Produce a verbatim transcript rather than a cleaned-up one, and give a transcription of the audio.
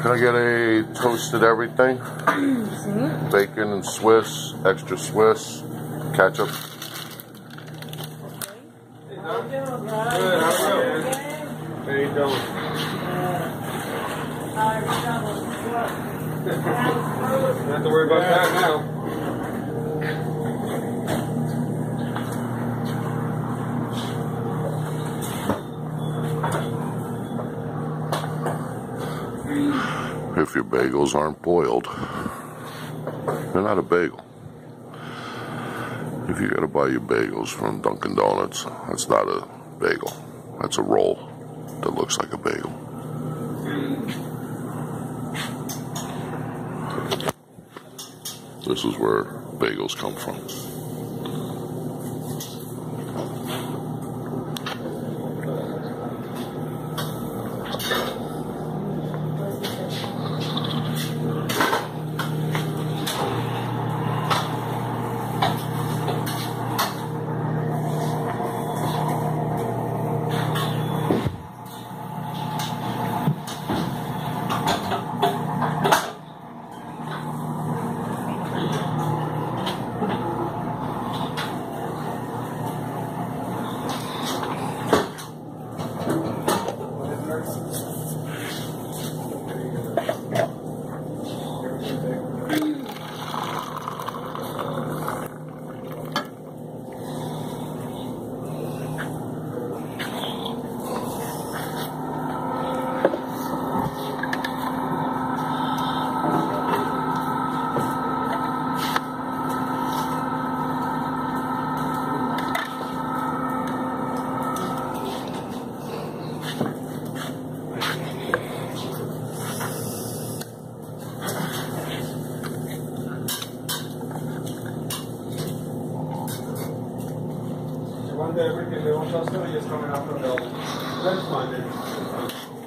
Can I get a toasted everything? Mm-hmm. Bacon and Swiss, extra Swiss, ketchup. Okay. How you doing, guys? Good, how are you? How you doing? Good. Not to worry about that now. If your bagels aren't boiled, they're not a bagel. If you gotta buy your bagels from Dunkin Donuts, that's not a bagel. That's a roll that looks like a bagel. This is where bagels come from. One day, everything, they won't trust me, just coming out from the building. That's fine, dude.